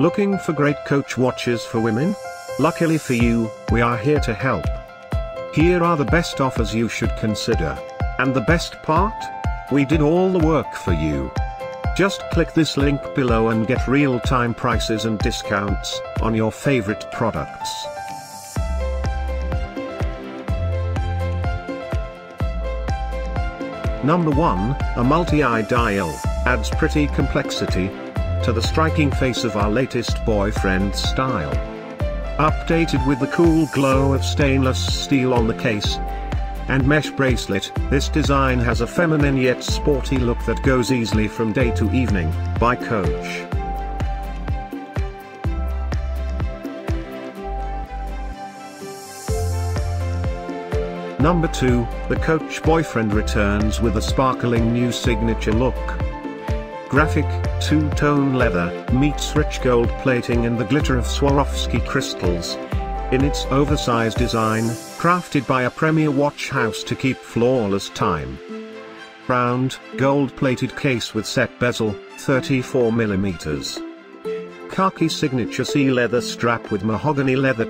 Looking for great Coach watches for women? Luckily for you, we are here to help. Here are the best offers you should consider. And the best part? We did all the work for you. Just click this link below and get real-time prices and discounts on your favorite products. Number 1, a multi-eye dial, adds pretty complexity to the striking face of our latest Boyfriend style. Updated with the cool glow of stainless steel on the case and mesh bracelet, this design has a feminine yet sporty look that goes easily from day to evening, by Coach. Number 2, the Coach Boyfriend returns with a sparkling new signature look. Graphic, two-tone leather, meets rich gold plating and the glitter of Swarovski crystals. In its oversized design, crafted by a premier watch house to keep flawless time. Round, gold-plated case with set bezel, 34mm. Khaki signature sea leather strap with mahogany leather.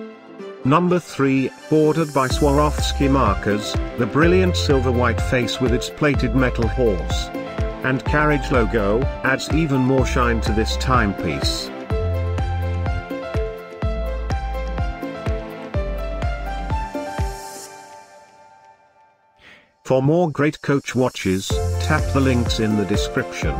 Number 3, bordered by Swarovski markers, the brilliant silver-white face with its plated metal horse and carriage logo adds even more shine to this timepiece. For more great Coach watches, tap the links in the description.